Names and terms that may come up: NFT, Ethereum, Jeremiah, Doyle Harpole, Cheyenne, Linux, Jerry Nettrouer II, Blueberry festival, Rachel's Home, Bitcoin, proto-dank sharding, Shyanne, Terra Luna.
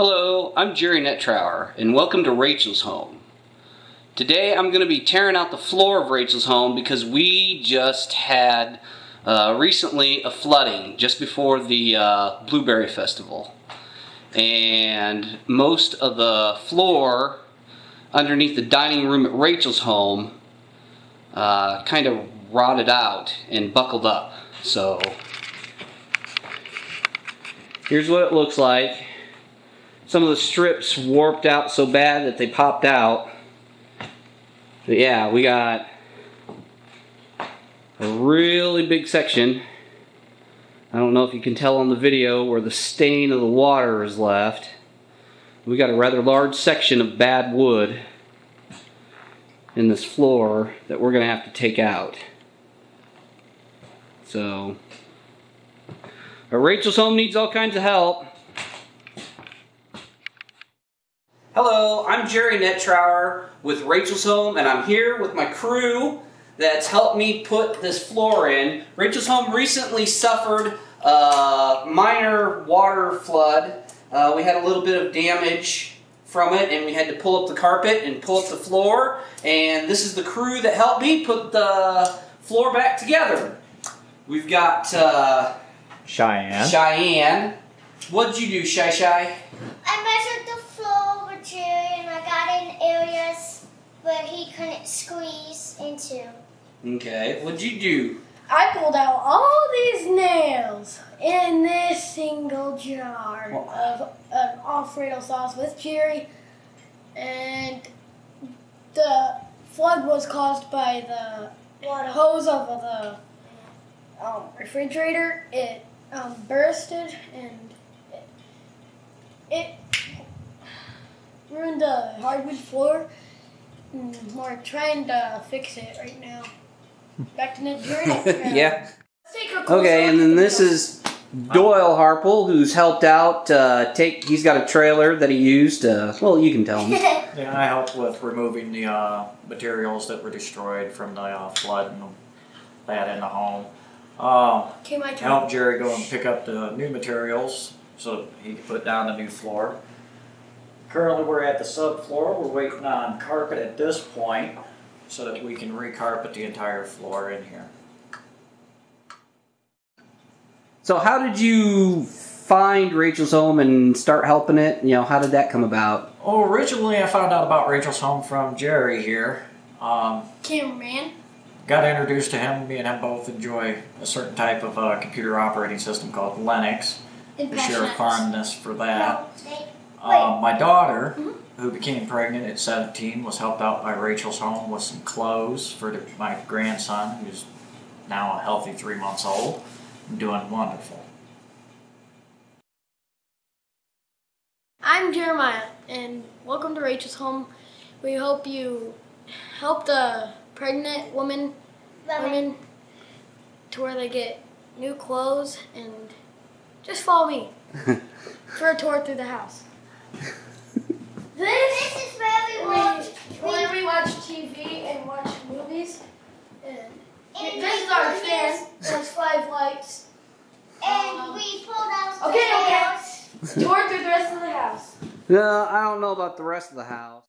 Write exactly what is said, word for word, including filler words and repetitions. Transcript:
Hello, I'm Jerry Nettrouer, and welcome to Rachel's Home. Today I'm going to be tearing out the floor of Rachel's home because we just had uh, recently a flooding just before the uh, Blueberry festival. And most of the floor underneath the dining room at Rachel's home uh, kind of rotted out and buckled up. So here's what it looks like. Some of the strips warped out so bad that they popped out. But yeah, we got a really big section. I don't know if you can tell on the video where the stain of the water is left. We got a rather large section of bad wood in this floor that we're gonna have to take out. So, Rachel's home needs all kinds of help. Hello, I'm Jerry Nettrouer with Rachel's Home, and I'm here with my crew that's helped me put this floor in. Rachel's Home recently suffered a minor water flood. Uh, we had a little bit of damage from it, and we had to pull up the carpet and pull up the floor. And this is the crew that helped me put the floor back together. We've got uh, Cheyenne. Cheyenne. What'd you do, Shy Shy? I measured the floor with Jerry and I got in areas where he couldn't squeeze into. Okay, what'd you do? I pulled out all these nails in this single jar what? of an Alfredo sauce with Jerry, and the flood was caused by the water hose of the um, refrigerator. It um, bursted and it ruined the hardwood floor, and we're trying to fix it right now. Back to Nick Jerry. Yeah. Okay, and then this is Doyle Harpole, who's helped out. Uh, take he's got a trailer that he used. Uh, well, you can tell him. Yeah, I helped with removing the uh, materials that were destroyed from the uh, flood and that in the home. Uh, okay, my turn. I helped Jerry go and pick up the new materials so he could put down the new floor. Currently we're at the subfloor. We're waiting on carpet at this point so that we can recarpet the entire floor in here. So how did you find Rachel's Home and start helping it? You know, how did that come about? Oh, originally I found out about Rachel's Home from Jerry here. Um, Cameraman. Got introduced to him. Me and him both enjoy a certain type of uh, computer operating system called Linux. We share a fondness for that. No. Uh, my daughter, mm-hmm. who became pregnant at seventeen, was helped out by Rachel's Home with some clothes for the, my grandson, who's now a healthy three months old, and doing wonderful. I'm Jeremiah, and welcome to Rachel's Home. We hope you helped a pregnant woman, women to where they get new clothes, and just follow me for a tour through the house. this, this is where we watch, we, where we watch T V and watch movies. And and this is our fan. There's five lights. And um, we pulled out. Okay, okay. Tour through the rest of the house. No, I don't know about the rest of the house.